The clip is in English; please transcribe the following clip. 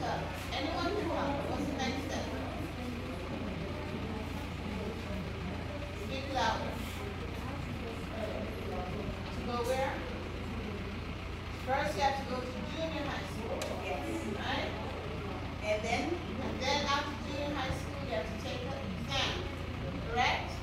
go.